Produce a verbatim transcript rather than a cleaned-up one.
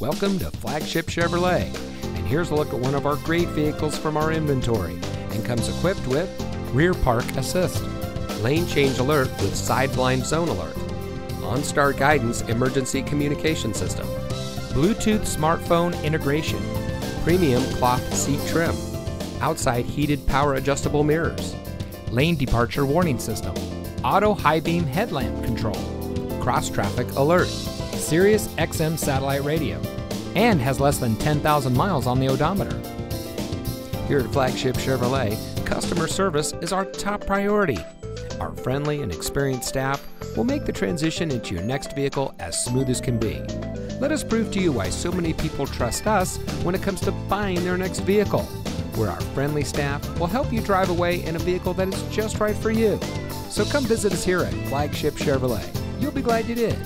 Welcome to Flagship Chevrolet, and here's a look at one of our great vehicles from our inventory, and comes equipped with Rear Park Assist, Lane Change Alert with Side Blind Zone Alert, OnStar Guidance Emergency Communication System, Bluetooth Smartphone Integration, Premium Cloth Seat Trim, Outside Heated Power Adjustable Mirrors, Lane Departure Warning System, Auto High Beam Headlamp Control, Cross Traffic Alert, Sirius X M Satellite Radio, and has less than ten thousand miles on the odometer. Here at Flagship Chevrolet, customer service is our top priority. Our friendly and experienced staff will make the transition into your next vehicle as smooth as can be. Let us prove to you why so many people trust us when it comes to buying their next vehicle, where our friendly staff will help you drive away in a vehicle that is just right for you. So come visit us here at Flagship Chevrolet. You'll be glad you did.